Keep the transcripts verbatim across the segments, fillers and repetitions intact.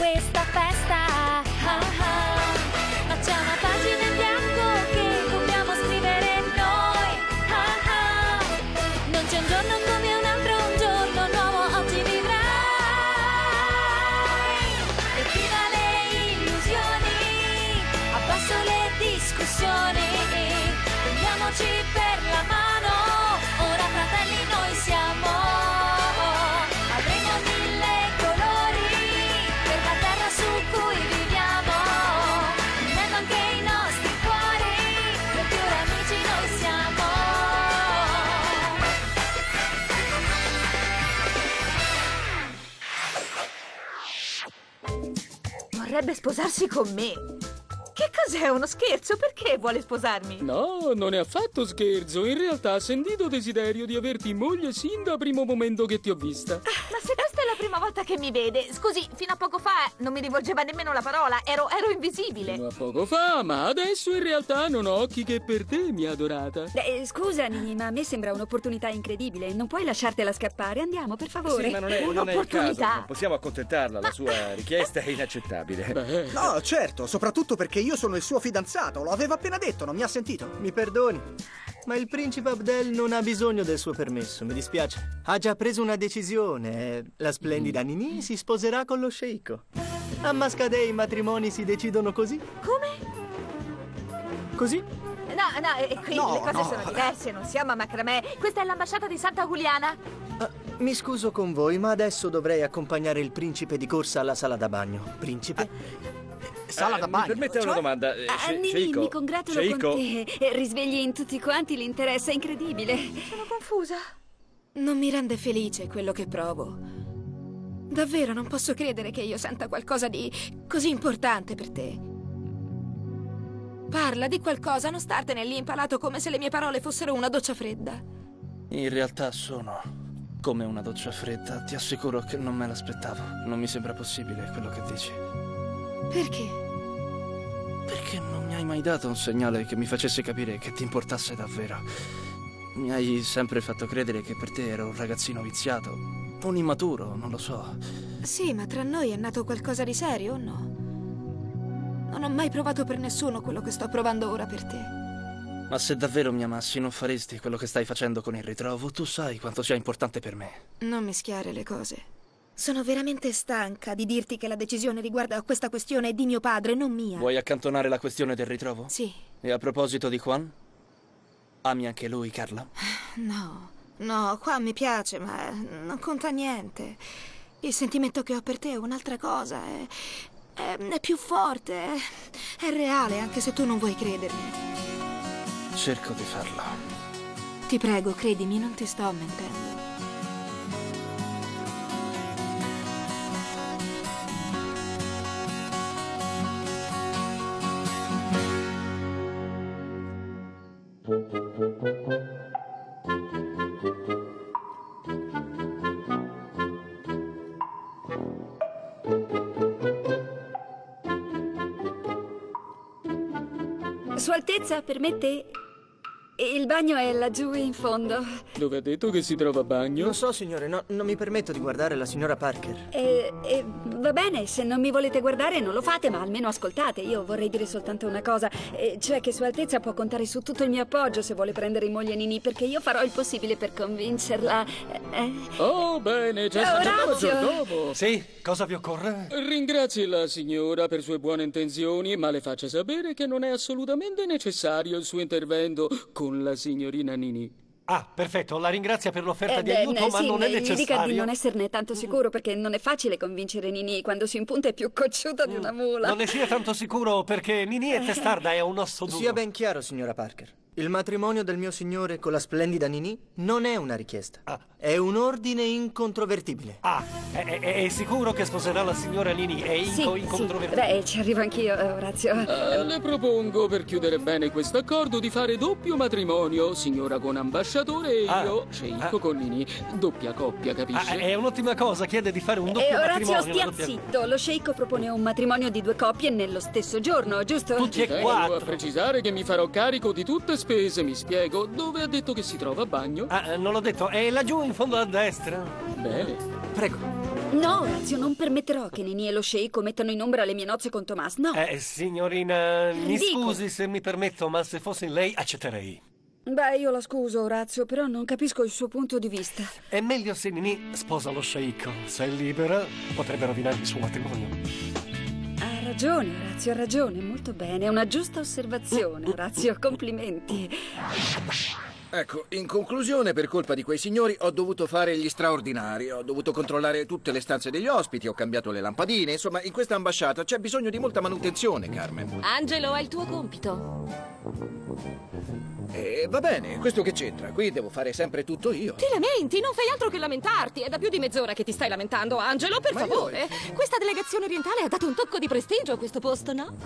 questa festa. Ah ah. Ma c'è una pagina in bianco che dobbiamo scrivere noi. Ah ah. Non c'è un giorno come un altro, un giorno nuovo oggi vivrai. E viva le illusioni, abbasso le discussioni, prendiamoci per la mano, ora fratelli noi siamo. Vorrebbe sposarsi con me. Che cos'è, uno scherzo? Perché vuole sposarmi? No, non è affatto scherzo. In realtà ha sentito desiderio di averti in moglie sin dal primo momento che ti ho vista. Ma se questa è la prima volta che mi vede... Scusi, fino a poco fa non mi rivolgeva nemmeno la parola. Ero, ero invisibile. Fino a poco fa, ma adesso in realtà non ho occhi che per te, mia adorata. Beh, scusami, ma a me sembra un'opportunità incredibile. Non puoi lasciartela scappare. Andiamo, per favore. Sì, ma non è un'opportunità. Non, non possiamo accontentarla. La sua richiesta è inaccettabile. Beh. No, certo, soprattutto perché io sono il suo fidanzato, lo aveva appena detto, non mi ha sentito. Mi perdoni, ma il principe Abdel non ha bisogno del suo permesso, mi dispiace. Ha già preso una decisione. La splendida Nini si sposerà con lo sceicco. A Mascadei i matrimoni si decidono così. Come? Così? No, no, e qui no, le cose no. sono diverse, non siamo a macramè. Questa è l'ambasciata di Santa Juliana. Uh, mi scuso con voi, ma adesso dovrei accompagnare il principe di corsa alla sala da bagno. Principe? Uh. Sala da bagno. Eh, mi permette una cioè? domanda. Eh, ah, Nini, mi congratulo Sheico. con te. Risvegli in tutti quanti l'interesse, è incredibile. Sono confusa. Non mi rende felice quello che provo. Davvero non posso credere che io senta qualcosa di così importante per te. Parla di qualcosa, non startene lì impalato come se le mie parole fossero una doccia fredda. In realtà sono come una doccia fredda. Ti assicuro che non me l'aspettavo. Non mi sembra possibile quello che dici. Perché? Perché non mi hai mai dato un segnale che mi facesse capire che ti importasse davvero. Mi hai sempre fatto credere che per te ero un ragazzino viziato, un immaturo, non lo so. Sì, ma tra noi è nato qualcosa di serio, o no? Non ho mai provato per nessuno quello che sto provando ora per te. Ma se davvero mi amassi non faresti quello che stai facendo con il ritrovo. Tu sai quanto sia importante per me. Non mischiare le cose. Sono veramente stanca di dirti che la decisione riguardo a questa questione è di mio padre, non mia. Vuoi accantonare la questione del ritrovo? Sì. E a proposito di Juan? Ami anche lui, Carla? No, no, Juan mi piace, ma non conta niente. Il sentimento che ho per te è un'altra cosa, è, è, è più forte, è, è reale, anche se tu non vuoi credermi. Cerco di farlo. Ti prego, credimi, non ti sto mentendo. Sua Altezza, permette? Il bagno è laggiù in fondo. Dove ha detto che si trova bagno? Non so, signore, no, non mi permetto di guardare la signora Parker. Eh, eh, va bene, se non mi volete guardare non lo fate, ma almeno ascoltate. Io vorrei dire soltanto una cosa, eh, cioè che Sua Altezza può contare su tutto il mio appoggio se vuole prendere in moglie Nini, perché io farò il possibile per convincerla. Eh. Oh, bene, c'è stato dopo. Sì, cosa vi occorre? Ringrazi la signora per sue buone intenzioni, ma le faccia sapere che non è assolutamente necessario il suo intervento con la signorina Nini. Ah, perfetto, la ringrazia per l'offerta eh, di aiuto, eh, ma sì, non è necessario. Mi dica di non esserne tanto sicuro, perché non è facile convincere Nini quando si impunta è più cocciuta di una mula. Non ne sia tanto sicuro, perché Nini è testarda, è un osso duro. Sia ben chiaro, signora Parker, il matrimonio del mio signore con la splendida Nini non è una richiesta, ah. è un ordine incontrovertibile. Ah, è, è, è sicuro che sposerà la signora Nini, è sì, inco incontrovertibile. Sì. Beh, ci arrivo anch'io, Orazio. Uh, le propongo, per chiudere bene questo accordo, di fare doppio matrimonio, signora con ambasciatore e ah. io, sceicco ah. con Nini, doppia coppia, capisci? Ah, è un'ottima cosa, chiede di fare un doppio eh, matrimonio. Orazio, stia doppia... zitto, lo sceicco propone un matrimonio di due coppie nello stesso giorno, giusto? Tutti e quattro. Devo precisare che mi farò carico di tutte spese, mi spiego. Dove ha detto che si trova bagno? Ah, non l'ho detto, è laggiù in fondo a destra. Bene. Prego. No, Orazio, non permetterò che Nini e lo sceicco mettano in ombra le mie nozze con Tomas, no. Eh, signorina, mi Dico. scusi se mi permetto, ma se fossi lei accetterei. Beh, io la scuso, Orazio, però non capisco il suo punto di vista. È meglio se Nini sposa lo sceicco. Se è libera, potrebbe rovinare il suo matrimonio. Ha ragione, Orazio, ha ragione, molto bene, è una giusta osservazione, Orazio, complimenti. Ecco, in conclusione, per colpa di quei signori ho dovuto fare gli straordinari, ho dovuto controllare tutte le stanze degli ospiti, ho cambiato le lampadine, insomma, in questa ambasciata c'è bisogno di molta manutenzione, Carmen. Angelo, è il tuo compito. E eh, va bene, questo che c'entra? Qui devo fare sempre tutto io. Ti lamenti, non fai altro che lamentarti. È da più di mezz'ora che ti stai lamentando, Angelo, per Ma favore. Io... Questa delegazione orientale ha dato un tocco di prestigio a questo posto, no?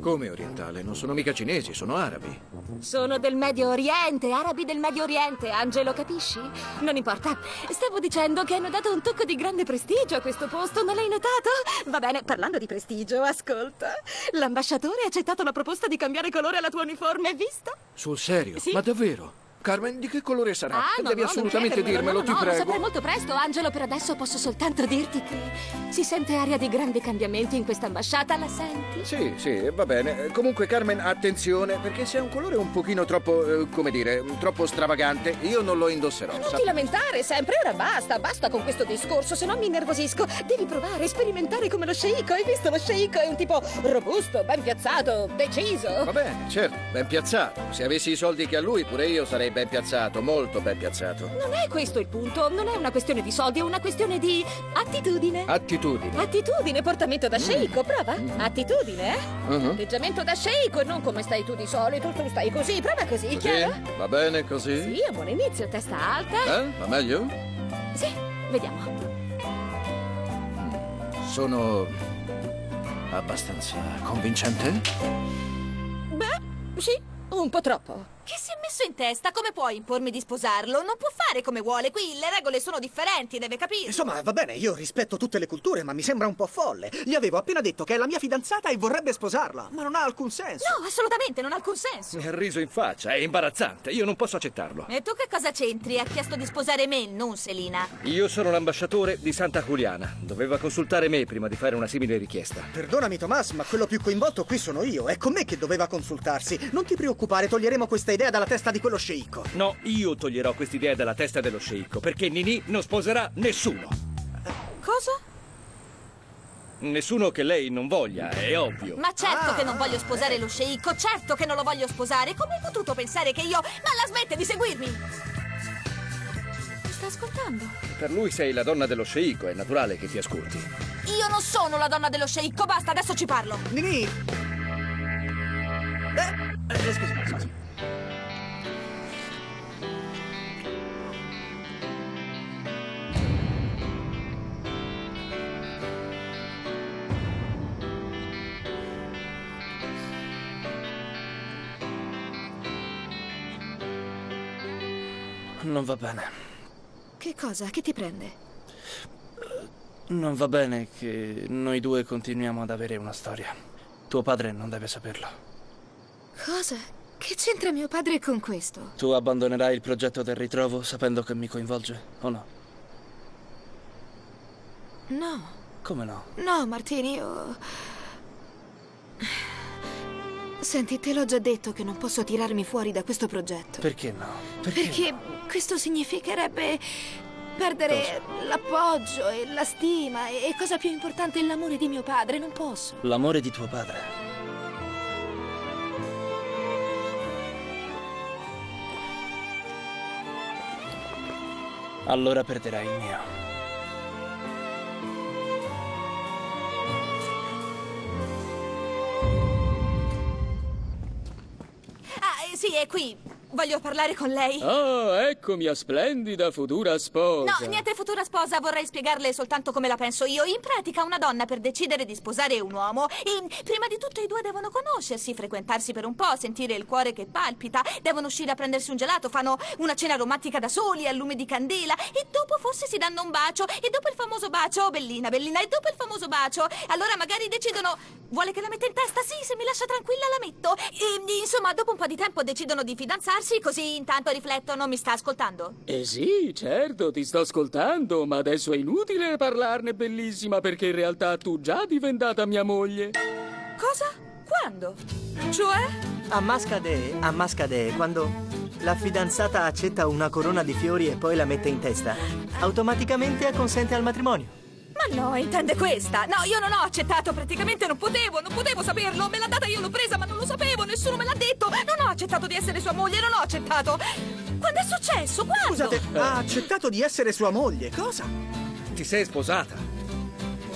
Come orientale? Non sono mica cinesi, sono arabi. Sono del Medio Oriente, arabi del Medio Oriente, Angelo, capisci? Non importa, stavo dicendo che hanno dato un tocco di grande prestigio a questo posto, non l'hai notato? Va bene, parlando di prestigio, ascolta. L'ambasciatore ha accettato la proposta di cambiare colore alla tua uniforme, visto? Sul serio? Sì? Ma davvero? Carmen, di che colore sarà? Ah, no, Devi no, assolutamente dirmelo, no, ti no, prego. Lo saprò molto presto, Angelo, per adesso posso soltanto dirti che si sente aria di grandi cambiamenti in questa ambasciata, la senti? Sì, sì, va bene. Comunque, Carmen, attenzione, perché se è un colore un pochino troppo, eh, come dire, troppo stravagante, io non lo indosserò. Non ti lamentare sempre, ora basta, basta con questo discorso, se no mi innervosisco. Devi provare, sperimentare come lo sceicco, hai visto? Lo sceicco è un tipo robusto, ben piazzato, deciso. Va bene, certo, ben piazzato. Se avessi i soldi che ha lui, pure io sarei ben piazzato, molto ben piazzato. Non è questo il punto, non è una questione di soldi, è una questione di attitudine. Attitudine. Attitudine, portamento da sceicco, mm. prova. Mm. Attitudine, eh? Uh-huh. Atteggiamento da sceicco, non come stai tu di solito, tu stai così, prova così, così? Chiaro? Va bene così? Sì, è buon inizio, testa alta. Eh? Va meglio? Sì, vediamo. Sono abbastanza convincente? Beh, sì. Un po' troppo. Che si è messo in testa? Come puoi impormi di sposarlo? Non può fare come vuole, qui le regole sono differenti, deve capire. Insomma, va bene, io rispetto tutte le culture, ma mi sembra un po' folle. Gli avevo appena detto che è la mia fidanzata e vorrebbe sposarla, ma non ha alcun senso. No, assolutamente, non ha alcun senso. Mi ha riso in faccia, è imbarazzante, io non posso accettarlo. E tu che cosa c'entri? Ha chiesto di sposare me, non Selina. Io sono l'ambasciatore di Santa Juliana. Doveva consultare me prima di fare una simile richiesta. Perdonami, Tomas, ma quello più coinvolto qui sono io. È con me che doveva consultarsi. Non ti preoccupare, toglieremo questa idea dalla testa di quello sceicco. No, io toglierò questa idea dalla testa dello sceicco, perché Nini non sposerà nessuno. Cosa? Nessuno che lei non voglia, è ovvio. Ma certo ah, che non voglio sposare eh. lo sceicco, certo che non lo voglio sposare. Come hai potuto pensare che io... Ma la smette di seguirmi! Mi sta ascoltando? Per lui sei la donna dello sceicco, è naturale che ti ascolti. Io non sono la donna dello sceicco, basta, adesso ci parlo. Nini! Eh? Eh, scusi, scusi. Non va bene. Che cosa? Che ti prende? Non va bene che noi due continuiamo ad avere una storia. Tuo padre non deve saperlo. Cosa? Che c'entra mio padre con questo? Tu abbandonerai il progetto del ritrovo sapendo che mi coinvolge, o no? No. Come no? No, Martini, io... Senti, te l'ho già detto che non posso tirarmi fuori da questo progetto. Perché no? Perché, Perché no? questo significherebbe perdere cosa? l'appoggio e la stima e, cosa più importante, l'amore di mio padre. Non posso. L'amore di tuo padre? Allora perderai il mio. Ah, sì, è qui. Voglio parlare con lei. Oh, ecco mia splendida futura sposa. No, niente futura sposa, vorrei spiegarle soltanto come la penso io. In pratica, una donna per decidere di sposare un uomo, e prima di tutto i due devono conoscersi, frequentarsi per un po', sentire il cuore che palpita, devono uscire a prendersi un gelato, fanno una cena romantica da soli, al lume di candela, e dopo forse si danno un bacio, e dopo il famoso bacio, oh, bellina, bellina, e dopo il famoso bacio, allora magari decidono, vuole che la metta in testa? Sì, se mi lascia tranquilla la metto. E, insomma, dopo un po' di tempo decidono di fidanzarsi fermarsi così intanto rifletto? Non mi sta ascoltando? Eh sì, certo, ti sto ascoltando, ma adesso è inutile parlarne, bellissima, perché in realtà tu già diventata mia moglie. Cosa? Quando? Cioè? A Mascadei, a Mascadei, quando la fidanzata accetta una corona di fiori e poi la mette in testa, automaticamente acconsente al matrimonio. Ma no, intende questa? No, io non ho accettato, praticamente non potevo, non potevo saperlo. Me l'ha data, io l'ho presa, ma non lo sapevo, nessuno me l'ha detto. Non ho accettato di essere sua moglie, non ho accettato. Quando è successo? Quando? Scusate, ha accettato di essere sua moglie? Cosa? Ti sei sposata?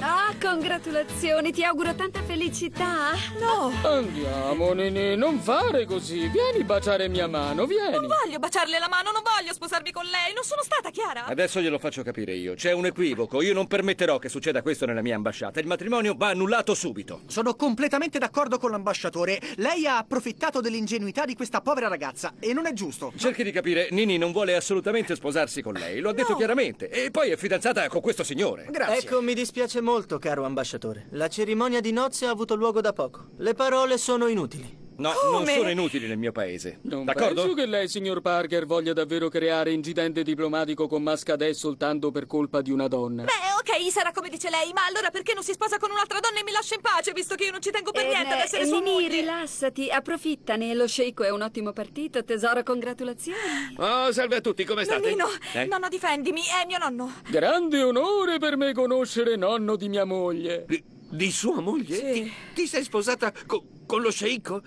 Ah, congratulazioni, ti auguro tanta felicità. No. Andiamo, Nenè, non fare così. Vieni a baciare mia mano, vieni. Non voglio baciarle la mano, non voglio sposarmi con lei. Non sono stata chiara? Adesso glielo faccio capire io. C'è un equivoco. Io non permetterò che succeda questo nella mia ambasciata. Il matrimonio va annullato subito. Sono completamente d'accordo con l'ambasciatore. Lei ha approfittato dell'ingenuità di questa povera ragazza e non è giusto. Cerchi di capire, Nini non vuole assolutamente sposarsi con lei. Lo ha detto no. chiaramente. E poi è fidanzata con questo signore. Grazie. Ecco, mi dispiace molto. Molto caro ambasciatore, la cerimonia di nozze ha avuto luogo da poco. Le parole sono inutili. No, Come? non sono inutili nel mio paese. Non D'accordo? penso che lei, signor Parker, voglia davvero creare incidente diplomatico con Mascadei soltanto per colpa di una donna. Beh, ok, sarà come dice lei, ma allora perché non si sposa con un'altra donna e mi lascia in pace, visto che io non ci tengo per eh, niente ad essere eh, sua Nini, moglie? Rilassati, approfittane, lo sceicco è un ottimo partito, tesoro, congratulazioni. Oh, salve a tutti, come state? Nonnino, eh? nonno difendimi, è mio nonno. Grande onore per me conoscere nonno di mia moglie. Di, di sua moglie? Sì. Ti, ti sei sposata con... Con lo sceicco?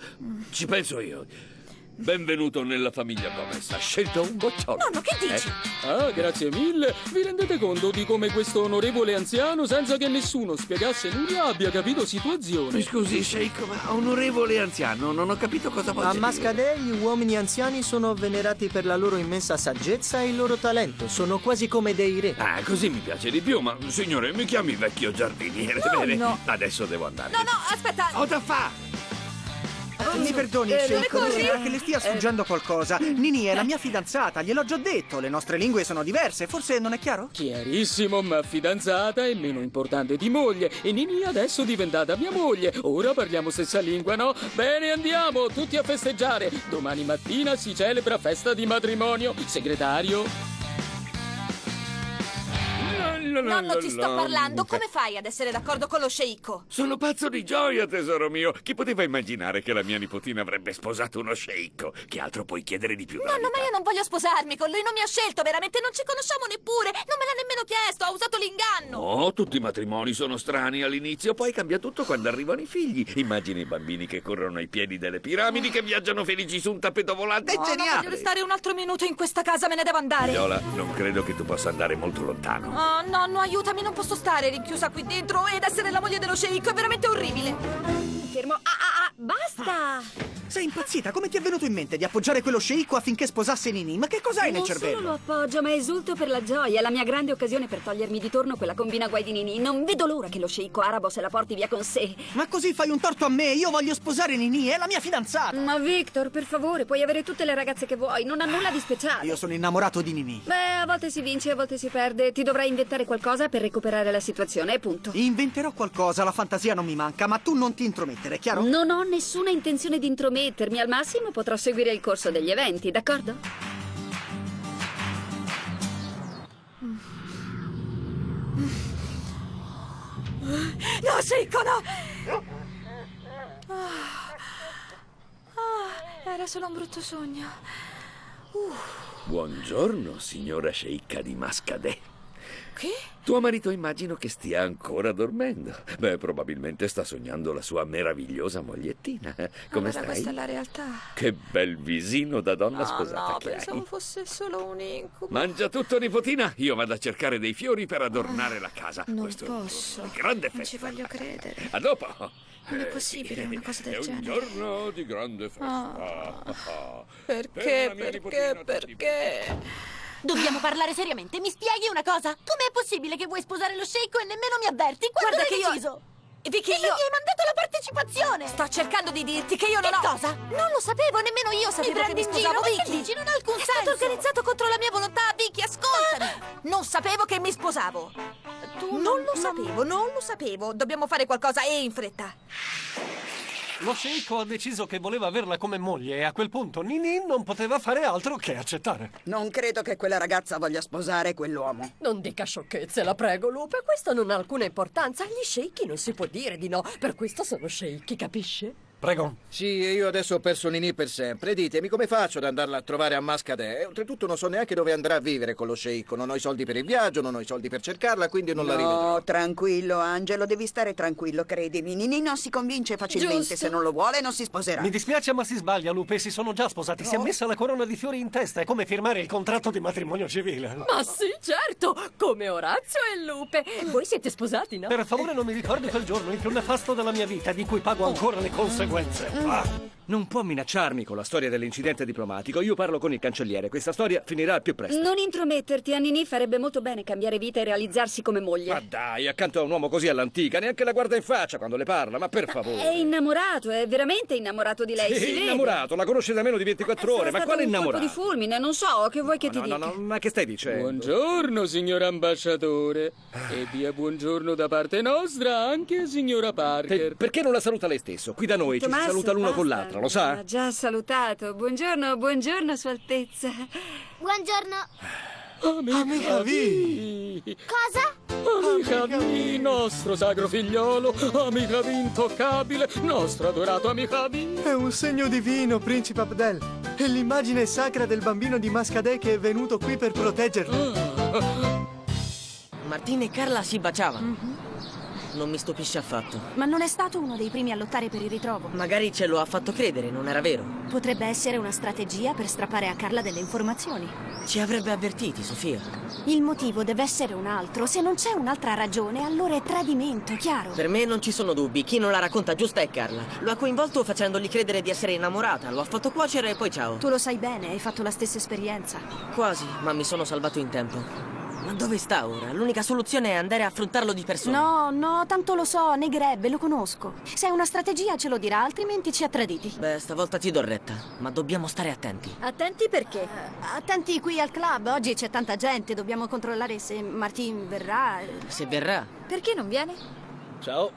Ci penso io. Benvenuto nella famiglia promessa. Scelto un bocciolo. Nonno, che dici? Eh? Ah, grazie mille. Vi rendete conto di come questo onorevole anziano, senza che nessuno spiegasse nulla, abbia capito situazione? Mi scusi, sceicco, ma onorevole anziano, non ho capito cosa voglia dire. A Mascadei gli uomini anziani sono venerati per la loro immensa saggezza e il loro talento. Sono quasi come dei re. Ah, così mi piace di più, ma signore, mi chiami vecchio giardiniere, no, bene? No. Adesso devo andare. No, no, aspetta. Ho da fa'. Mi perdoni, eh, sceicco, mi sembra che le stia sfuggendo eh. qualcosa. Nini è la mia fidanzata, gliel'ho già detto. Le nostre lingue sono diverse, forse non è chiaro? Chiarissimo, ma fidanzata è meno importante di moglie. E Nini adesso è diventata mia moglie. Ora parliamo stessa lingua, no? Bene, andiamo, tutti a festeggiare. Domani mattina si celebra festa di matrimonio. Segretario? Nonno, ti sto parlando, come fai ad essere d'accordo con lo sceicco? Sono pazzo di gioia, tesoro mio. Chi poteva immaginare che la mia nipotina avrebbe sposato uno sceicco? Che altro puoi chiedere di più? Nonno, ma io non voglio sposarmi con lui, non mi ha scelto, veramente, non ci conosciamo neppure, non me l'ha nemmeno chiesto, ha usato l'inganno. Oh, tutti i matrimoni sono strani all'inizio, poi cambia tutto quando arrivano i figli. Immagina i bambini che corrono ai piedi delle piramidi, che viaggiano felici su un tappeto volante. No, è geniale. Non voglio restare un altro minuto in questa casa, me ne devo andare. Viola, non credo che tu possa andare molto lontano. Oh, no. Nonno, aiutami, non posso stare rinchiusa qui dentro ed essere la moglie dello sceicco, è veramente orribile. Fermo. Ah, ah, ah, basta! Ah, sei impazzita, come ti è venuto in mente di appoggiare quello sceicco affinché sposasse Nini? Ma che cosa hai nel cervello? Non solo lo appoggio, ma esulto per la gioia, è la mia grande occasione per togliermi di torno quella combina guai di Nini. Non vedo l'ora che lo sceicco arabo se la porti via con sé. Ma così fai un torto a me, io voglio sposare Nini, è la mia fidanzata. Ma Victor, per favore, puoi avere tutte le ragazze che vuoi, non ha nulla di speciale. Io sono innamorato di Nini. Beh, a volte si vince, a volte si perde, ti dovrai inventare qualcosa per recuperare la situazione, e punto. Inventerò qualcosa, la fantasia non mi manca, ma tu non ti intromettere, chiaro? Non ho nessuna intenzione di intromettermi, al massimo potrò seguire il corso degli eventi, d'accordo? No, Seico, no! Oh, oh, era solo un brutto sogno. Uh. Buongiorno, signora sceicca di Mascadei. Che? Tuo marito immagino che stia ancora dormendo. Beh, probabilmente sta sognando la sua meravigliosa mogliettina. Come allora stai? Questa è la realtà. Che bel visino da donna no, sposata no, che pensavo hai. fosse solo un incubo. Mangia tutto, nipotina. Io vado a cercare dei fiori per adornare ah, la casa. Non Questo posso. È un grande festa. Non ci voglio credere. A dopo. Non è possibile una cosa del è genere. È un giorno di grande festa. Oh, perché, per perché, perché? Dobbiamo parlare seriamente, mi spieghi una cosa? Com'è possibile che vuoi sposare lo sceicco e nemmeno mi avverti? Quando Guarda l'hai che deciso? Io... Vicky, io... mi hai mandato la partecipazione! Sto cercando di dirti che io non ho... Che cosa? Non lo sapevo, nemmeno io sapevo che mi sposavo, Vicky! Dici? Non ha alcun senso! È stato organizzato contro la mia volontà, Vicky, ascoltami! Ah. Non sapevo che mi sposavo! Tu non, non lo non... sapevo, non lo sapevo! Dobbiamo fare qualcosa e in fretta! Lo sceicco ha deciso che voleva averla come moglie e a quel punto Ninin non poteva fare altro che accettare. Non credo che quella ragazza voglia sposare quell'uomo. Non dica sciocchezze, la prego, Lupe. Questo non ha alcuna importanza. Agli sceicchi non si può dire di no. Per questo sono sceicchi, capisce? Prego. Sì, io adesso ho perso Nini per sempre. Ditemi, come faccio ad andarla a trovare a Mascadei? Oltretutto non so neanche dove andrà a vivere con lo sceicco. Non ho i soldi per il viaggio, non ho i soldi per cercarla, quindi non no, la rivedrò. No, tranquillo, Angelo, devi stare tranquillo, credimi. Nini non si convince facilmente. Giusto. Se non lo vuole non si sposerà. Mi dispiace, ma si sbaglia, Lupe. Si sono già sposati. No. Si è messa la corona di fiori in testa. È come firmare il contratto di matrimonio civile. Ma sì, certo, come Orazio e Lupe. Voi siete sposati, no? Per favore non mi ricordi quel giorno, il più nefasto della mia vita, di cui pago ancora le conseguenze. Ah. Non può minacciarmi con la storia dell'incidente diplomatico. Io parlo con il cancelliere. Questa storia finirà al più presto. Non intrometterti, a Nini farebbe molto bene cambiare vita e realizzarsi come moglie. Ma dai, accanto a un uomo così all'antica, neanche la guarda in faccia quando le parla, ma per favore. È innamorato, è veramente innamorato di lei. Sì, si innamorato, vede. La conosce da meno di ventiquattro ore. Ma quale innamorato? Un colpo di fulmine, non so, che vuoi no, che ti no, dica? No, no, ma che stai dicendo? Buongiorno, signor ambasciatore. E dia buongiorno da parte nostra anche signora Parker. Te, perché non la saluta lei stesso? Qui da noi ci Tommaso, si saluta l'uno con l'altra, lo sa? Ha già salutato. Buongiorno, buongiorno, Sua Altezza. Buongiorno. Amikavi. Cosa? Amikavi, nostro sacro figliolo. Amikavi intoccabile, nostro adorato Amikavi. È un segno divino, principe Abdel. È l'immagine sacra del bambino di Mascadei che è venuto qui per proteggerlo. Ah. Martina e Carla si baciavano. Mm-hmm. Non mi stupisce affatto. Ma non è stato uno dei primi a lottare per il ritrovo? Magari ce lo ha fatto credere, non era vero? Potrebbe essere una strategia per strappare a Carla delle informazioni. Ci avrebbe avvertiti, Sofia. Il motivo deve essere un altro. Se non c'è un'altra ragione, allora è tradimento, chiaro? Per me non ci sono dubbi. Chi non la racconta giusta è Carla. Lo ha coinvolto facendogli credere di essere innamorata. Lo ha fatto cuocere e poi ciao. Tu lo sai bene, hai fatto la stessa esperienza. Quasi, ma mi sono salvato in tempo. Ma dove sta ora? L'unica soluzione è andare a affrontarlo di persona. No, no, tanto lo so, negherebbe, lo conosco. Se è una strategia ce lo dirà, altrimenti ci ha traditi. Beh, stavolta ti do retta, ma dobbiamo stare attenti. Attenti perché? Uh, attenti qui al club, oggi c'è tanta gente, dobbiamo controllare se Martin verrà. Se verrà? Perché non viene? Ciao.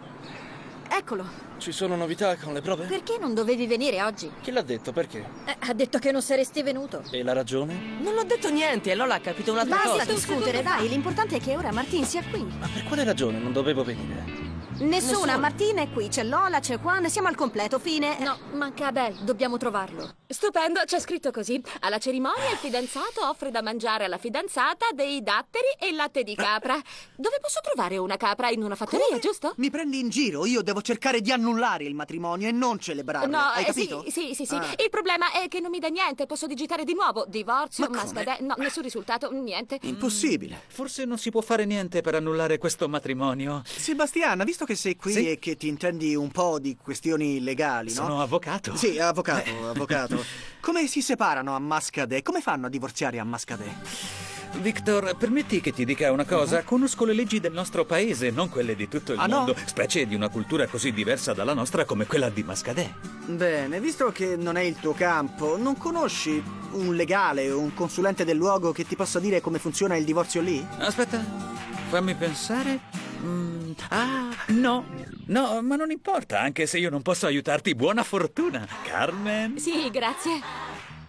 Eccolo. Ci sono novità con le prove? Perché non dovevi venire oggi? Chi l'ha detto? Perché? Eh, ha detto che non saresti venuto. E la ragione? Non l'ho detto niente, e Lola ha capito un'altra cosa. Basta discutere, dai, l'importante è che ora Martin sia qui. Ma per quale ragione non dovevo venire? Nessuna, Martin è qui, c'è Lola, c'è Juan, siamo al completo, fine. No, manca Abel, dobbiamo trovarlo. Stupendo, c'è scritto così. Alla cerimonia il fidanzato offre da mangiare alla fidanzata dei datteri e latte di capra. Dove posso trovare una capra? In una fattoria, come? Giusto? Mi prendi in giro, io devo cercare di annullare il matrimonio e non celebrarlo, no, hai eh, capito? Sì, sì, sì, sì. Ah. Il problema è che non mi dà niente, posso digitare di nuovo. Divorzio, Ma mascade... No, nessun risultato, niente. Impossibile. Mm. Forse non si può fare niente per annullare questo matrimonio. Sebastiana, visto che che sei qui sì. E che ti intendi un po' di questioni legali, no? Sono avvocato. Sì, avvocato, Beh. avvocato. Come si separano a Mascadei? Come fanno a divorziare a Mascadei? Victor, permetti che ti dica una cosa. Uh-huh. Conosco le leggi del nostro paese, non quelle di tutto il ah, mondo, no? Specie di una cultura così diversa dalla nostra come quella di Mascadei. Bene, visto che non è il tuo campo, non conosci un legale o un consulente del luogo che ti possa dire come funziona il divorzio lì? Aspetta, fammi pensare... Mm, ah, no, no, ma non importa, anche se io non posso aiutarti, buona fortuna, Carmen. Sì, grazie.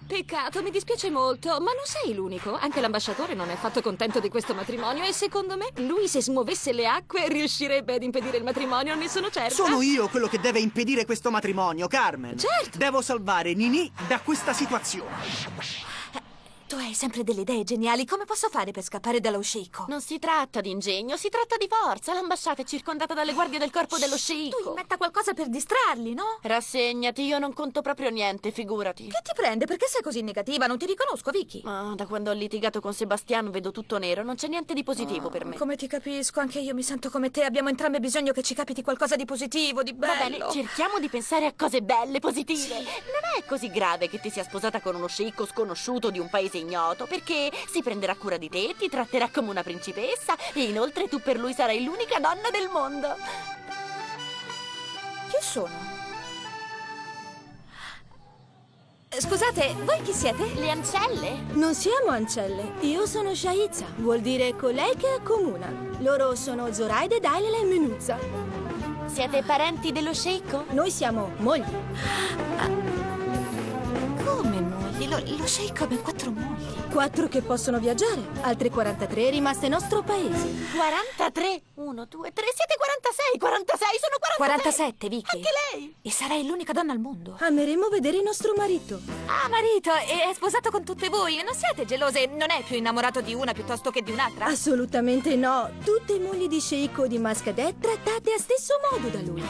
Peccato, mi dispiace molto, ma non sei l'unico. Anche l'ambasciatore non è affatto contento di questo matrimonio e secondo me lui, se smuovesse le acque, riuscirebbe ad impedire il matrimonio, ne sono certa. Sono io quello che deve impedire questo matrimonio, Carmen. Certo. Devo salvare Nini da questa situazione. Tu hai sempre delle idee geniali. Come posso fare per scappare dallo sceicco? Non si tratta di ingegno, si tratta di forza. L'ambasciata è circondata dalle guardie del corpo dello sceicco. Tu inventa qualcosa per distrarli, no? Rassegnati, io non conto proprio niente, figurati. Che ti prende? Perché sei così negativa? Non ti riconosco, Vicky. Ma da quando ho litigato con Sebastiano vedo tutto nero. Non c'è niente di positivo oh, per me. Come ti capisco, anche io mi sento come te. Abbiamo entrambi bisogno che ci capiti qualcosa di positivo, di bello. Va bene, cerchiamo di pensare a cose belle, positive. Sì. Non è così grave che ti sia sposata con uno sceicco sconosciuto di un paese ignoto, perché si prenderà cura di te, ti tratterà come una principessa e inoltre tu per lui sarai l'unica donna del mondo. Chi sono? Scusate, voi chi siete? Le ancelle? Non siamo ancelle, io sono Shahiza, vuol dire colei che accomuna. Loro sono Zoraide, Daila e Menuza. Siete parenti dello sceicco? Noi siamo mogli. Come mogli? Lo, lo sceicco aveva quattro mogli. Quattro che possono viaggiare, altre quarantatré rimaste nostro paese. quarantatré? uno, due, tre, siete quarantasei! quarantasei, sono quarantasei! quarantasette, Vicky. Anche lei! E sarei l'unica donna al mondo. Ameremo vedere il nostro marito. Ah, marito, e è sposato con tutte voi. Non siete gelose? Non è più innamorato di una piuttosto che di un'altra? Assolutamente no. Tutte mogli di sceicco o di Mascadei trattate a stesso modo da lui.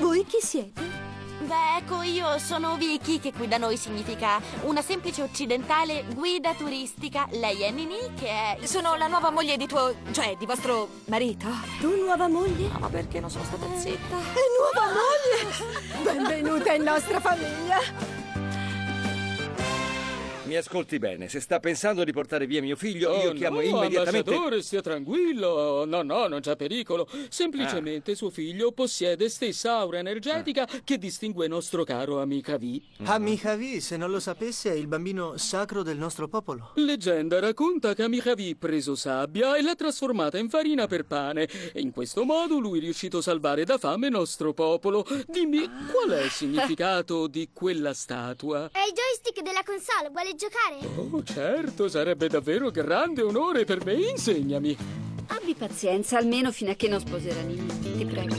Voi chi siete? Beh, ecco, io sono Vicky, che qui da noi significa una semplice occidentale guida turistica. Lei è Nini, che è... Sono la nuova moglie di tuo... cioè, di vostro marito. Tu nuova moglie? No, perché non sono stata zitta. È nuova moglie! Benvenuta in nostra famiglia! Mi ascolti bene, se sta pensando di portare via mio figlio, oh, io chiamo no, immediatamente... Ambasciatore, stia tranquillo, no no, non c'è pericolo. Semplicemente ah. suo figlio possiede stessa aura energetica ah. che distingue nostro caro Amikavi. Mm. Amikavi, se non lo sapesse, è il bambino sacro del nostro popolo. Leggenda racconta che Amikavi preso sabbia e l'ha trasformata in farina per pane. E in questo modo lui è riuscito a salvare da fame nostro popolo. Dimmi, ah. qual è il significato di quella statua? È il joystick della console, vuole giocare? Oh, certo, sarebbe davvero grande onore per me, insegnami. Abbi pazienza, almeno fino a che non sposerà Nini, ti prego.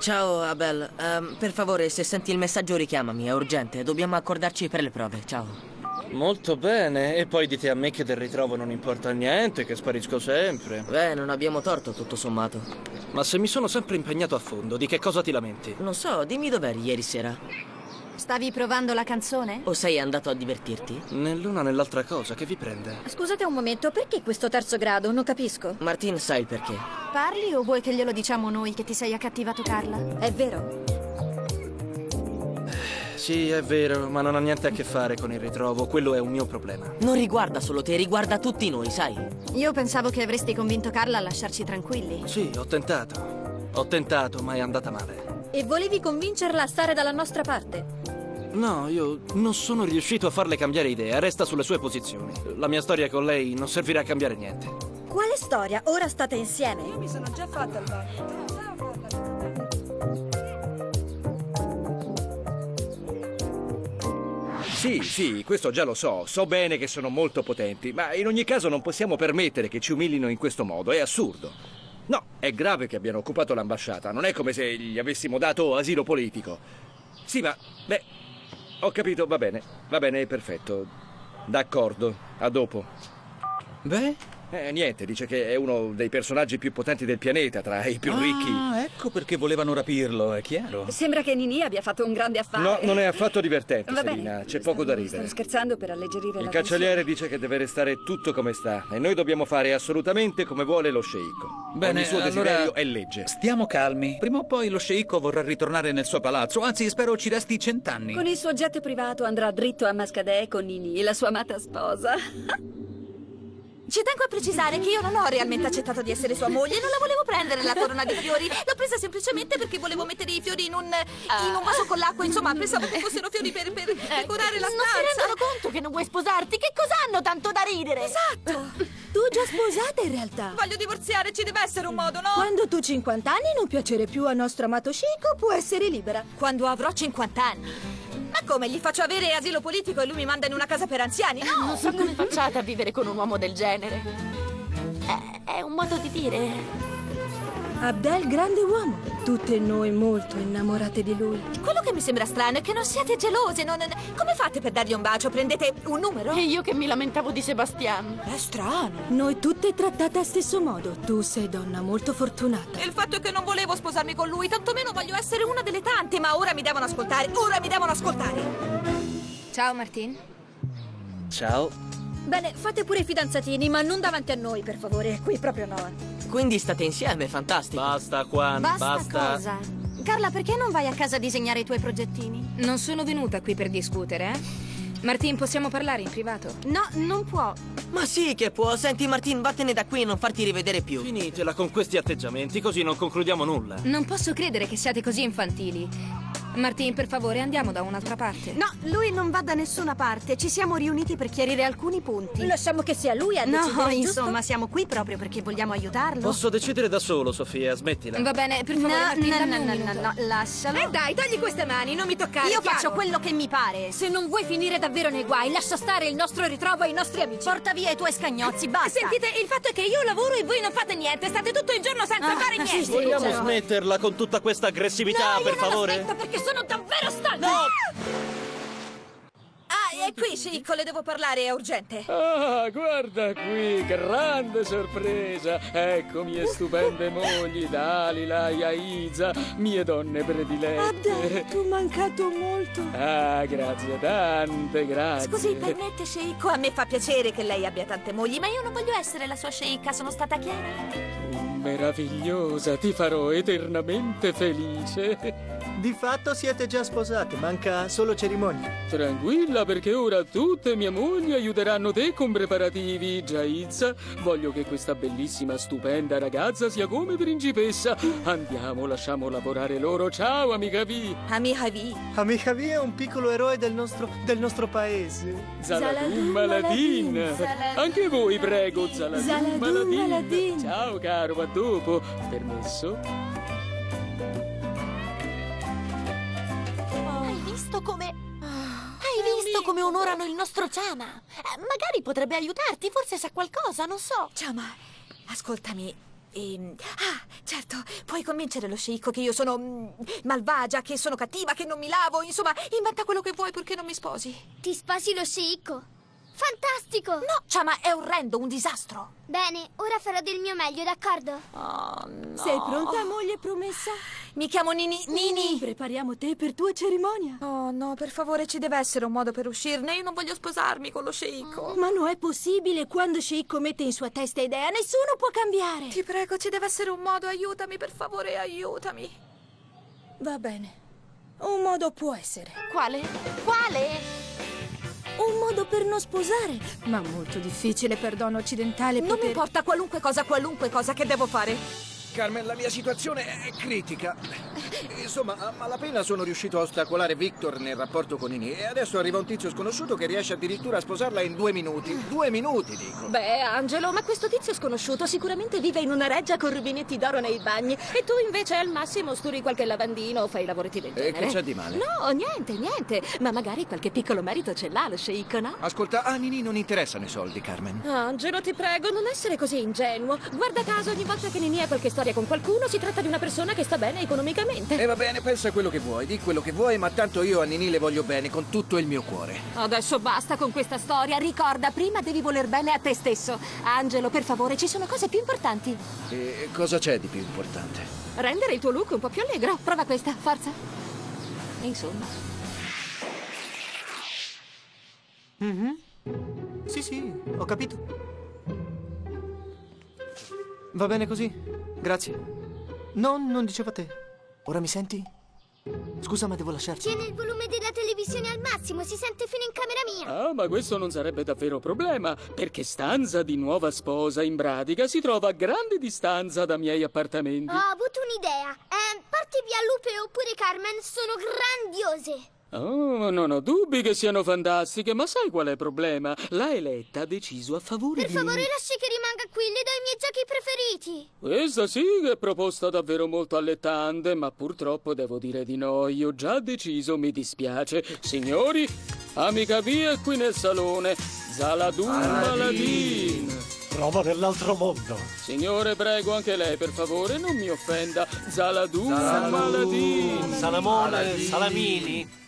Ciao, Abel. Um, per favore, se senti il messaggio richiamami, è urgente. Dobbiamo accordarci per le prove, ciao. Molto bene, e poi dite a me che del ritrovo non importa niente, che sparisco sempre. Beh, non abbiamo torto, tutto sommato. Ma se mi sono sempre impegnato a fondo, di che cosa ti lamenti? Non so, dimmi dov'eri ieri sera. Stavi provando la canzone? O sei andato a divertirti? Né l'una né l'altra cosa, che vi prende? Scusate un momento, perché questo terzo grado? Non capisco. Martin, sai il perché. Parli o vuoi che glielo diciamo noi che ti sei accattivato, Carla? È vero. Sì, è vero, ma non ha niente a che fare con il ritrovo, quello è un mio problema. Non riguarda solo te, riguarda tutti noi, sai? Io pensavo che avresti convinto Carla a lasciarci tranquilli. Sì, ho tentato. Ho tentato, ma è andata male. E volevi convincerla a stare dalla nostra parte? No, io non sono riuscito a farle cambiare idea, resta sulle sue posizioni. La mia storia con lei non servirà a cambiare niente. Quale storia? Ora state insieme? Io mi sono già fatta il bagno. Sì, sì, questo già lo so, so bene che sono molto potenti, ma in ogni caso non possiamo permettere che ci umilino in questo modo, è assurdo. No, è grave che abbiano occupato l'ambasciata, non è come se gli avessimo dato asilo politico. Sì, ma, beh, ho capito, va bene, va bene, perfetto, d'accordo, a dopo. Beh? Eh, niente, dice che è uno dei personaggi più potenti del pianeta, tra i più ah, ricchi. Ah, ecco perché volevano rapirlo, è chiaro. Sembra che Nini abbia fatto un grande affare. No, non è affatto divertente, Serena, c'è poco da ridere. Sto scherzando per alleggerire la tensione. Il cancelliere dice che deve restare tutto come sta e noi dobbiamo fare assolutamente come vuole lo sceicco. Bene, il suo desiderio allora, è legge. Stiamo calmi. Prima o poi lo sceicco vorrà ritornare nel suo palazzo, anzi spero ci resti cent'anni. Con il suo jet privato andrà dritto a Mascadei con Nini e la sua amata sposa. Ci tengo a precisare che io non ho realmente accettato di essere sua moglie. Non la volevo prendere la corona di fiori. L'ho presa semplicemente perché volevo mettere i fiori in un, uh. in un vaso con l'acqua. Insomma, pensavo che fossero fiori per, per decorare eh, la stanza. Non si rendono conto che non vuoi sposarti? Che cosa hanno tanto da ridere? Esatto. Tu già sposata in realtà. Voglio divorziare, ci deve essere un modo, no? Quando tu cinquant'anni non piacere più al nostro amato sceicco, può essere libera. Quando avrò cinquant'anni. Ma come? Gli faccio avere asilo politico e lui mi manda in una casa per anziani? No! Non so come facciate a vivere con un uomo del genere. È, è un modo di dire. Abdel, grande uomo. Tutte noi molto innamorate di lui. Quello che mi sembra strano è che non siate gelose. Non... Come fate per dargli un bacio? Prendete un numero? E io che mi lamentavo di Sebastiano. È strano. Noi tutte trattate allo stesso modo. Tu sei donna molto fortunata. E il fatto è che non volevo sposarmi con lui, tantomeno voglio essere una delle tante. Ma ora mi devono ascoltare. Ora mi devono ascoltare. Ciao, Martin. Ciao. Bene, fate pure i fidanzatini, ma non davanti a noi, per favore. Qui proprio no. Quindi state insieme, fantastico. Basta, Quan, basta. Basta cosa? Carla, perché non vai a casa a disegnare i tuoi progettini? Non sono venuta qui per discutere, eh? Martin, possiamo parlare in privato? No, non può. Ma sì che può. Senti, Martin, vattene da qui e non farti rivedere più. Finitela con questi atteggiamenti, così non concludiamo nulla. Non posso credere che siate così infantili. Martin, per favore, andiamo da un'altra parte. No, lui non va da nessuna parte. Ci siamo riuniti per chiarire alcuni punti. Lasciamo che sia lui a decidere. No, insomma, siamo qui proprio perché vogliamo aiutarlo. Posso decidere da solo, Sofia, smettila. Va bene, per favore, Martin, dammi un minuto. No, no, no, no, lascialo. E eh dai, tagli queste mani, non mi toccare. Io faccio quello che mi pare. Se non vuoi finire davvero nei guai, lascia stare il nostro ritrovo ai nostri amici. Porta via i tuoi scagnozzi, basta. Sentite, il fatto è che io lavoro e voi non fate niente. State tutto il giorno senza ah, fare niente. Vogliamo però smetterla con tutta questa aggressività, no, per favore? Aspetto, perché sono davvero stanco! No! Ah, è qui, Chico, le devo parlare, è urgente. Ah, guarda qui, grande sorpresa! Ecco mie stupende mogli, Daila e Shahiza, mie donne predilette. Abdel, tu hai mancato molto. Ah, grazie, tante grazie. Scusi, permette, Chico, a me fa piacere che lei abbia tante mogli, ma io non voglio essere la sua sceicca, sono stata chiara. Meravigliosa, ti farò eternamente felice. Di fatto siete già sposate, manca solo cerimonia. Tranquilla, perché ora tutte mie mogli aiuteranno te con preparativi. Shahiza, voglio che questa bellissima, stupenda ragazza sia come principessa. Andiamo, lasciamo lavorare loro. Ciao, Amikavi. Amikavi. Amikavi è un piccolo eroe del nostro, del nostro paese. Zaladin Maladin. Zaladin. Anche voi, prego, Zaladin, Zaladin Maladin. Maladin. Ciao, caro, a dopo. Permesso? Come... Hai visto come onorano il nostro Chama? Eh, magari potrebbe aiutarti, forse sa qualcosa, non so. Chama, ascoltami. E... Ah, certo, puoi convincere lo sceicco che io sono mh, malvagia, che sono cattiva, che non mi lavo. Insomma, inventa quello che vuoi perché non mi sposi. Ti sposi lo sceicco? Fantastico! No, Chama, è orrendo, un disastro. Bene, ora farò del mio meglio, d'accordo? Oh, no. Sei pronta, moglie promessa? Mi chiamo Nini. Nini! Prepariamo te per tua cerimonia. Oh, no, per favore, ci deve essere un modo per uscirne. Io non voglio sposarmi con lo sceicco. Ma non è possibile. Quando sceicco mette in sua testa idea, nessuno può cambiare. Ti prego, ci deve essere un modo. Aiutami, per favore, aiutami. Va bene. Un modo può essere. Quale? Quale? Un modo per non sposare. Ma molto difficile per donna occidentale poter... Non mi importa qualunque cosa, qualunque cosa che devo fare. Carmen, la mia situazione è critica. Insomma, a malapena sono riuscito a ostacolare Victor nel rapporto con Nini. E adesso arriva un tizio sconosciuto che riesce addirittura a sposarla in due minuti. Due minuti, dico. Beh, Angelo, ma questo tizio sconosciuto sicuramente vive in una reggia con rubinetti d'oro nei bagni. E tu invece al massimo sturi qualche lavandino o fai lavoretti del genere. E che c'è di male? No, niente, niente. Ma magari qualche piccolo merito ce l'ha lo sceicco, no? Ascolta, a Nini non interessano i soldi, Carmen. Angelo, ti prego, non essere così ingenuo. Guarda caso, ogni volta che Nini ha qualche storia con qualcuno si tratta di una persona che sta bene economicamente. E eh, va bene, pensa quello che vuoi, di quello che vuoi, ma tanto io a Nini le voglio bene con tutto il mio cuore. Adesso basta con questa storia. Ricorda, prima devi voler bene a te stesso. Angelo, per favore, ci sono cose più importanti. E cosa c'è di più importante? Rendere il tuo look un po' più allegro. Prova questa, forza. Insomma. Mm-hmm. Sì, sì, ho capito. Va bene così? Grazie. No, non diceva te. Ora mi senti? Scusa, ma devo lasciarti. Tieni il volume della televisione al massimo, si sente fino in camera mia. Ah, ma questo non sarebbe davvero problema, perché stanza di nuova sposa in pratica si trova a grande distanza da miei appartamenti. Ho avuto un'idea. Eh, Porti via Lupe oppure Carmen, sono grandiose. Oh, non ho dubbi che siano fantastiche, ma sai qual è il problema? La eletta ha deciso a favore di... Per favore, lasci che rimanga qui, le do i miei giochi preferiti. Questa sì che è proposta davvero molto allettante, ma purtroppo devo dire di no. Io ho già deciso, mi dispiace. Signori, Amikavi è qui nel salone. Zaladin Maladin. Prova dell'altro mondo. Signore, prego, anche lei, per favore, non mi offenda. Zaladin Maladin. Salamone, Salamini.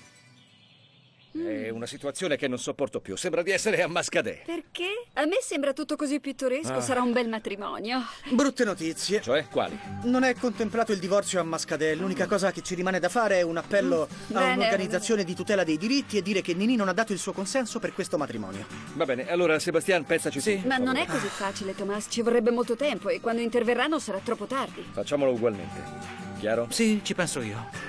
È una situazione che non sopporto più. Sembra di essere a Mascadei. Perché? A me sembra tutto così pittoresco. Ah. Sarà un bel matrimonio. Brutte notizie. Cioè, quali? Non è contemplato il divorzio a Mascadei. L'unica cosa che ci rimane da fare è un appello mm. a un'organizzazione di tutela dei diritti e dire che Nini non ha dato il suo consenso per questo matrimonio. Va bene, allora Sebastian, pensaci sì. Ma non è così facile, Thomas. Ci vorrebbe molto tempo e quando interverranno sarà troppo tardi. Facciamolo ugualmente. Chiaro? Sì, ci penso io.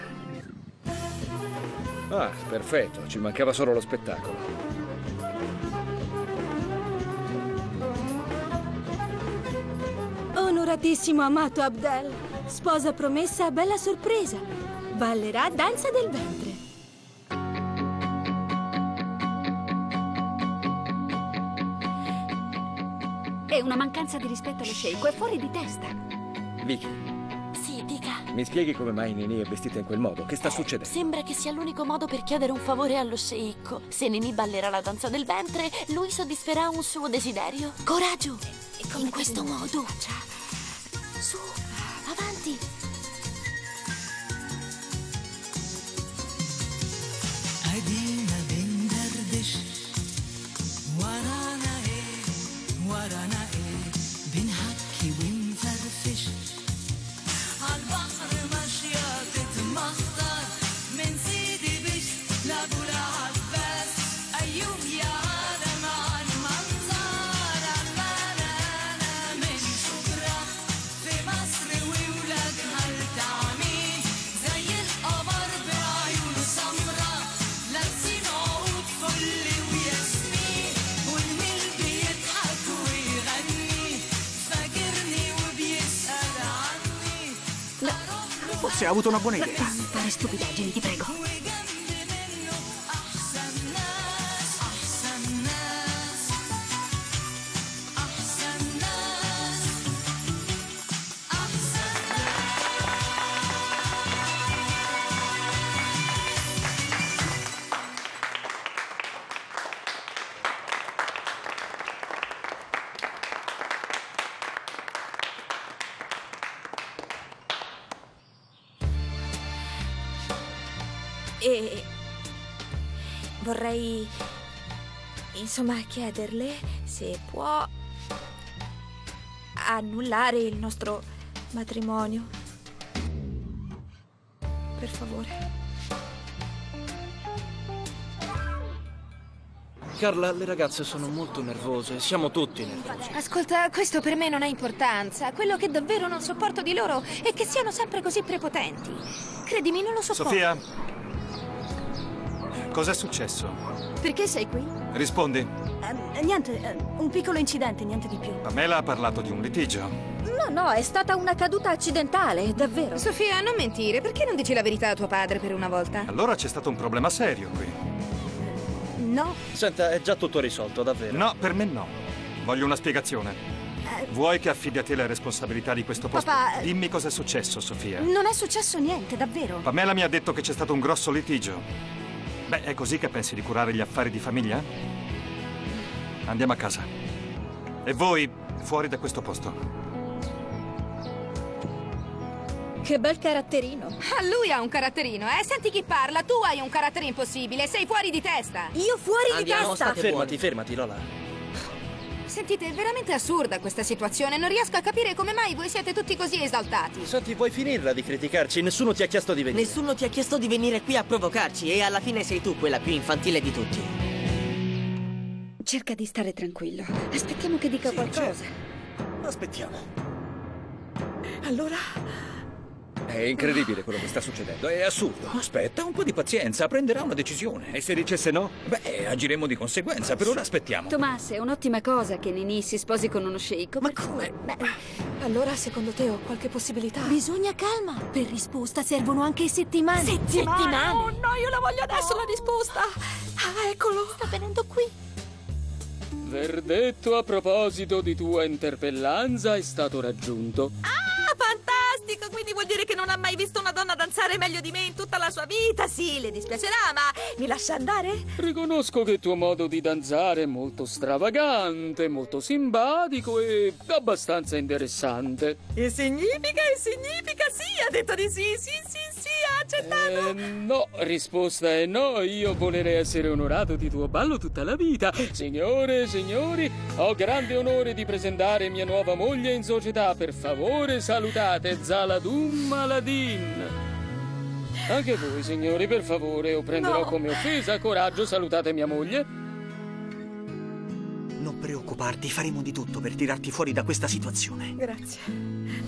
Ah, perfetto, ci mancava solo lo spettacolo. Onoratissimo amato Abdel, sposa promessa, bella sorpresa. ballerà danza del ventre. È una mancanza di rispetto allo sceicco, è fuori di testa. Vicky. Sì, dica. Mi spieghi come mai Nini è vestita in quel modo? Che sta eh, succedendo? Sembra che sia l'unico modo per chiedere un favore allo sceicco. Se Nini ballerà la danza del ventre, lui soddisferà un suo desiderio. Coraggio! E come in questo modo. Faccia. Su, avanti. Ha avuto una buona idea. Non fare stupidaggini, ti prego. E vorrei, insomma, chiederle se può annullare il nostro matrimonio. Per favore. Carla, le ragazze sono molto nervose. Siamo tutti nervosi. Ascolta, questo per me non ha importanza. Quello che davvero non sopporto di loro è che siano sempre così prepotenti. Credimi, non lo sopporto. Sofia! Cos'è successo? Perché sei qui? Rispondi. Uh, niente, uh, un piccolo incidente, niente di più. Pamela ha parlato di un litigio. No, no, è stata una caduta accidentale, davvero. Sofia, non mentire, perché non dici la verità a tuo padre per una volta? Allora c'è stato un problema serio qui. No. Senta, è già tutto risolto, davvero. No, per me no. Voglio una spiegazione. Vuoi che affidi a te la responsabilità di questo posto? Papà, dimmi cosa è successo, Sofia. Non è successo niente, davvero. Pamela mi ha detto che c'è stato un grosso litigio. Beh, è così che pensi di curare gli affari di famiglia? Andiamo a casa. E voi, fuori da questo posto. Che bel caratterino. Ah, lui ha un caratterino, eh? Senti chi parla, tu hai un carattere impossibile, sei fuori di testa. Io fuori Andiamo, di testa? Fermati, fermati, Lola. Sentite, è veramente assurda questa situazione. Non riesco a capire come mai voi siete tutti così esaltati. Senti, vuoi finirla di criticarci? Nessuno ti ha chiesto di venire. Nessuno ti ha chiesto di venire qui a provocarci. E alla fine sei tu quella più infantile di tutti. Cerca di stare tranquillo. Aspettiamo che dica sì, qualcosa. Certo. Aspettiamo. Allora... È incredibile quello che sta succedendo. È assurdo. Aspetta, un po' di pazienza. Prenderà una decisione. E se dicesse no? Beh, agiremo di conseguenza. Per ora aspettiamo. Tomas, è un'ottima cosa che Nini si sposi con uno sceicco. Ma come? Beh, allora, secondo te ho qualche possibilità? Bisogna calma. Per risposta servono anche settimane. Settimane? settimane. Oh no, io la voglio adesso, oh. la risposta. Ah, eccolo. Sta venendo qui. Verdetto a proposito di tua interpellanza è stato raggiunto. Ah, fantastico. Quindi vuol dire che non ha mai visto una donna danzare meglio di me in tutta la sua vita. Sì, le dispiacerà, ma mi lascia andare? Riconosco che il tuo modo di danzare è molto stravagante, molto simpatico e abbastanza interessante. E significa, e significa, sì, ha detto di sì, sì, sì, sì, ha accettato. Eh, no, risposta è no, io volerei essere onorato di tuo ballo tutta la vita. Signore, signori, ho grande onore di presentare mia nuova moglie in società. Per favore, salutate Zaladin Maladin. Anche voi, signori, per favore, o prenderò no. come offesa. Coraggio, salutate mia moglie. Non preoccuparti, faremo di tutto per tirarti fuori da questa situazione. Grazie.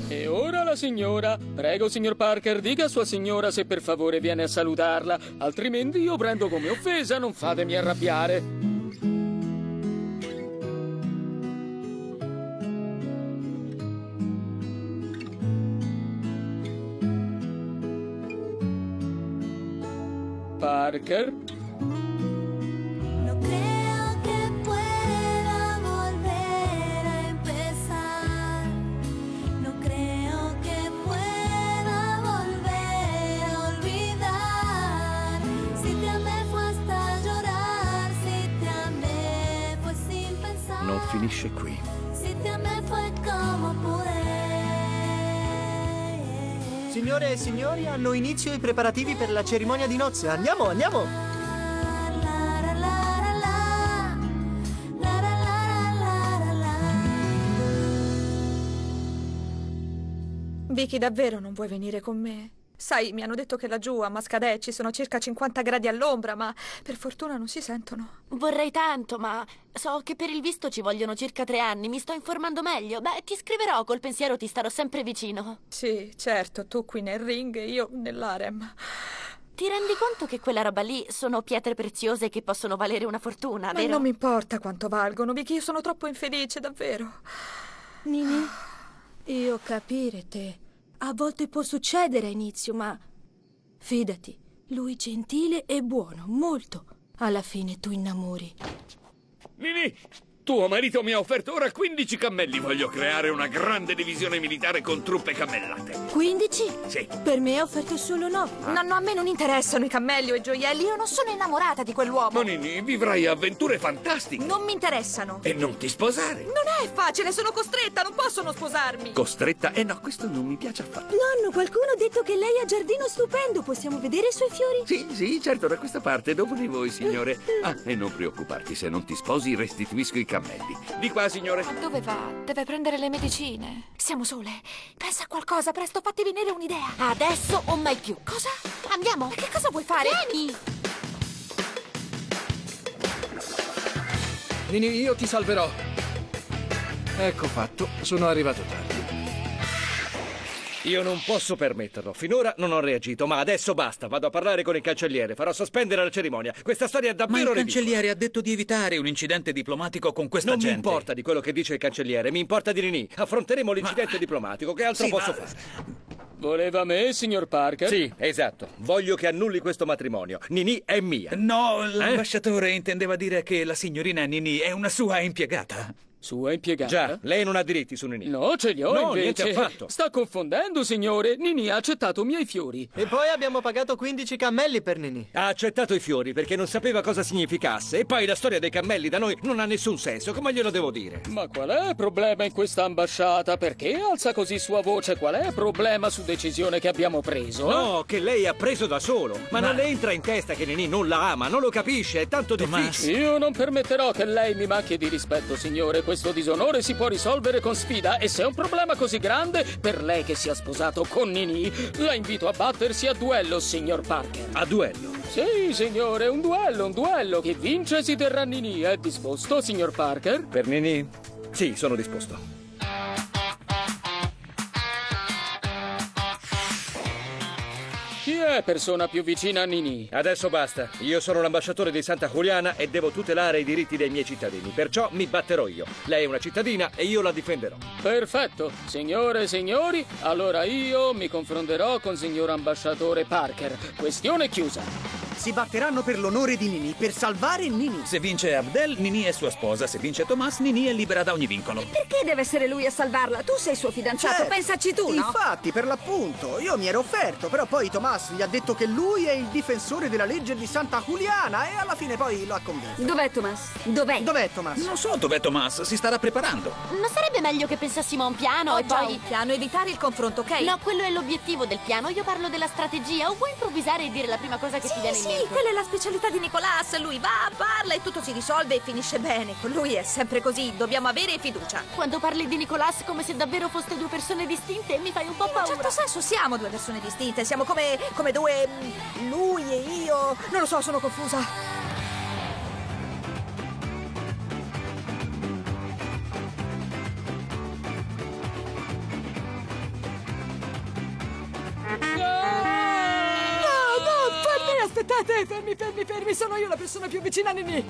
E ora la signora. Prego, signor Parker, dica a sua signora se per favore viene a salutarla. Altrimenti io prendo come offesa, non fatemi arrabbiare. Parker. Non finisce qui. Signore e signori, hanno inizio i preparativi per la cerimonia di nozze. Andiamo, andiamo! Vicky, davvero non vuoi venire con me? Sai, mi hanno detto che laggiù a Mascadei ci sono circa cinquanta gradi all'ombra, ma per fortuna non si sentono. Vorrei tanto, ma so che per il visto ci vogliono circa tre anni. Mi sto informando meglio. Beh, ti scriverò, col pensiero ti starò sempre vicino. Sì, certo, tu qui nel ring e io nell'harem. Ti rendi conto che quella roba lì sono pietre preziose che possono valere una fortuna, ma vero? Non mi importa quanto valgono, Vicky, io sono troppo infelice, davvero. Nini, io capire te. A volte può succedere all'inizio, ma fidati, lui è gentile e buono, molto. Alla fine tu innamori. Nini, tuo marito mi ha offerto ora quindici cammelli. Voglio creare una grande divisione militare con truppe cammellate. quindici? Sì. Per me ha offerto solo nove. No, no, a me non interessano i cammelli o i gioielli. Io non sono innamorata di quell'uomo. Ma Nini, vivrai avventure fantastiche. Non mi interessano. E non ti sposare. Non è facile, sono costretta, non posso non sposarmi. Costretta? Eh no, questo non mi piace affatto. Nonno, qualcuno ha detto che lei ha giardino stupendo. Possiamo vedere i suoi fiori? Sì, sì, certo, da questa parte, dopo di voi, signore. Ah, e non preoccuparti, se non ti sposi restituisco i cammelli. Di qua, signore. Ma dove va? Deve prendere le medicine. Siamo sole. Pensa a qualcosa, presto, fatti venire un'idea. Adesso o mai più. Cosa? Andiamo. Che cosa vuoi fare? Vieni. Nini, io ti salverò. Ecco fatto, sono arrivato tardi. Io non posso permetterlo, finora non ho reagito, ma adesso basta, vado a parlare con il cancelliere, farò sospendere la cerimonia, questa storia è davvero ridicola. Ma il cancelliere ha detto di evitare un incidente diplomatico con questa gente. Non mi importa di quello che dice il cancelliere, mi importa di Nini, affronteremo l'incidente ma... diplomatico, che altro sì, posso ma... fare? Voleva me, signor Parker? Sì, esatto. Voglio che annulli questo matrimonio. Nini è mia. No, l'ambasciatore eh? intendeva dire che la signorina Nini è una sua impiegata. Sua impiegata? Già, lei non ha diritti su Nini. No, ce li ho, no, invece. Niente affatto. Sta confondendo, signore. Nini ha accettato i miei fiori. E poi abbiamo pagato quindici cammelli per Nini. Ha accettato i fiori perché non sapeva cosa significasse. E poi la storia dei cammelli da noi non ha nessun senso, come glielo devo dire? Ma qual è il problema in questa ambasciata? Perché alza così sua voce? Qual è il problema su decisione che abbiamo preso? No, che lei ha preso da solo. Ma, Ma... non le entra in testa che Nini non la ama, non lo capisce, è tanto difficile. Io non permetterò che lei mi manchi di rispetto, signore. Questo disonore si può risolvere con sfida e se è un problema così grande per lei che si è sposato con Nini, la invito a battersi a duello, signor Parker. A duello? Sì, signore, un duello, un duello. Chi vince si terrà Nini. È disposto, signor Parker? Per Nini? Sì, sono disposto. Chi è persona più vicina a Nini? Adesso basta. Io sono l'ambasciatore di Santa Juliana e devo tutelare i diritti dei miei cittadini. Perciò mi batterò io. Lei è una cittadina e io la difenderò. Perfetto. Signore e signori, allora io mi confronterò con signor ambasciatore Parker. Questione chiusa. Si batteranno per l'onore di Nini, per salvare Nini. Se vince Abdel, Nini è sua sposa. Se vince Thomas, Nini è libera da ogni vincolo. E perché deve essere lui a salvarla? Tu sei suo fidanzato, certo. Pensaci tu, no? Infatti, per l'appunto. Io mi ero offerto, però poi Thomas gli ha detto che lui è il difensore della legge di Santa Juliana e alla fine poi lo ha convinto. Dov'è Thomas? Dov'è? Dov'è Thomas? Non so dov'è Thomas, si starà preparando. Ma sarebbe meglio che pensassimo a un piano oh, e poi... un piano, evitare il confronto, ok? No, quello è l'obiettivo del piano, io parlo della strategia. O vuoi improvvisare e dire la prima cosa che sì, ti viene in mente? Sì, quella è la specialità di Nicolas, lui va, parla e tutto si risolve e finisce bene. Con lui è sempre così, dobbiamo avere fiducia. Quando parli di Nicolas come se davvero foste due persone distinte mi fai un po' paura. In un certo senso siamo due persone distinte, siamo come... come due... lui e io... non lo so, sono confusa. No, no, fermi, aspettate, fermi, fermi, fermi, sono io la persona più vicina a Nini.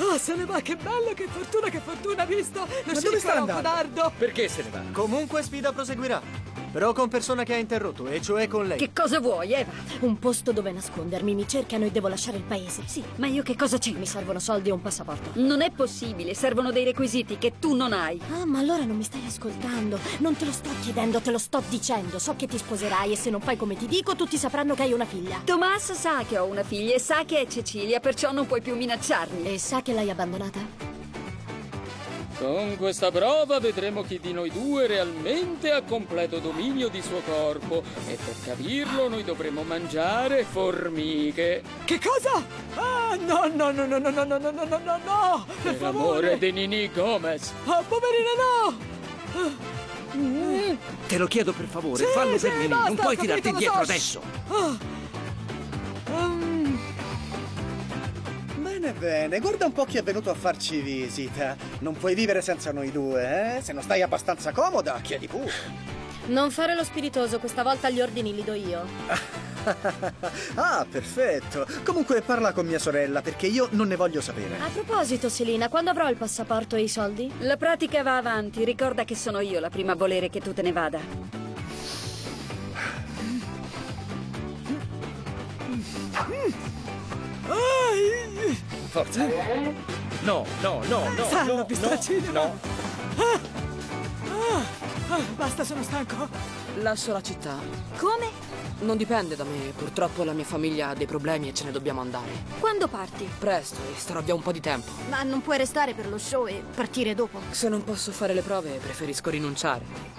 Oh, se ne va, che bello, che fortuna, che fortuna, visto? Lo Ma dove sta andando? Codardo. Perché se ne va? Comunque sfida proseguirà. Però con persona che ha interrotto, e cioè con lei. Che cosa vuoi, Eva? Un posto dove nascondermi, mi cercano e devo lasciare il paese. Sì, ma io che cosa c'ho? Mi servono soldi e un passaporto. Non è possibile, servono dei requisiti che tu non hai. Ah, ma allora non mi stai ascoltando. Non te lo sto chiedendo, te lo sto dicendo. So che ti sposerai e se non fai come ti dico, tutti sapranno che hai una figlia. Tommaso sa che ho una figlia e sa che è Cecilia, perciò non puoi più minacciarmi. E sa che l'hai abbandonata? Con questa prova vedremo chi di noi due realmente ha completo dominio di suo corpo. E per capirlo noi dovremo mangiare formiche. Che cosa? Ah, no, no, no, no, no, no, no, no, no, no, no, no! Per, per amore di Nini Gomez. Ah, poverina, no! Mm. Te lo chiedo per favore, sì, fallo sì, per Nini, non puoi tirarti indietro adesso. Ah. Um. Bene, bene, guarda un po' chi è venuto a farci visita. Non puoi vivere senza noi due, eh? Se non stai abbastanza comoda, chiedi pure. Non fare lo spiritoso, questa volta gli ordini li do io. Ah, perfetto. Comunque parla con mia sorella, perché io non ne voglio sapere. A proposito, Selina, quando avrò il passaporto e i soldi? La pratica va avanti, ricorda che sono io la prima a volere che tu te ne vada. Forza. No, no, no, no. Stanno no, pistaccini, no, no. Ah, ah, ah, basta, sono stanco. Lascio la città. Come? Non dipende da me. Purtroppo la mia famiglia ha dei problemi e ce ne dobbiamo andare. Quando parti? Presto, e starò via un po' di tempo. Ma non puoi restare per lo show e partire dopo? Se non posso fare le prove, preferisco rinunciare.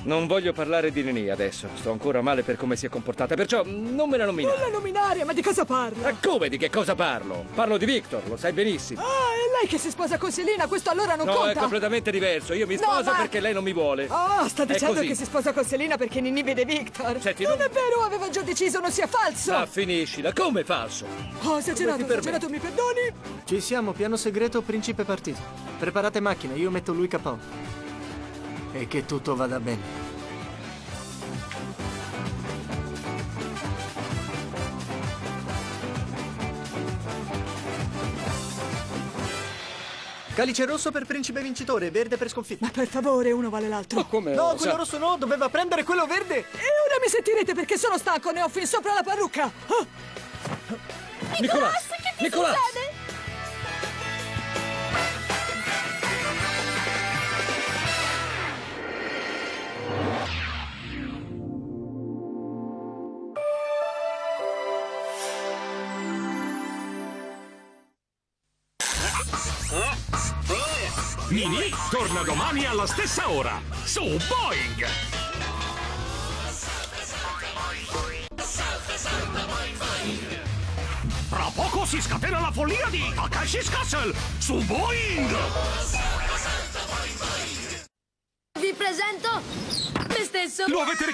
Non voglio parlare di Nini adesso. Sto ancora male per come si è comportata, perciò non me la nominare. Non la nominare, ma di cosa parlo? Ma come di che cosa parlo? Parlo di Victor, lo sai benissimo. Ah, è lei che si sposa con Selina, questo allora non no, conta? No, è completamente diverso. Io mi sposo no, ma... perché lei non mi vuole. Oh, sta dicendo che si sposa con Selina perché Nini vede Victor. Senti, non... non è vero, aveva già deciso, non sia falso. Ma finiscila, come falso? Oh, esagerato, esagerato, mi perdoni? Ci siamo, piano segreto, principe partito. Preparate macchina, io metto lui capo. E che tutto vada bene. Calice rosso per principe vincitore, verde per sconfitto. Ma per favore, uno vale l'altro. Ma come? No, quello rosso no, doveva prendere quello verde. E ora mi sentirete perché sono stanco, ne ho fin sopra la parrucca. Oh. Nicolà, che ti Nicolà. succede? Nini torna domani alla stessa ora su Boeing! Tra poco si scatena la follia di Akashis Castle su Boeing! Vi presento me stesso! Lo avete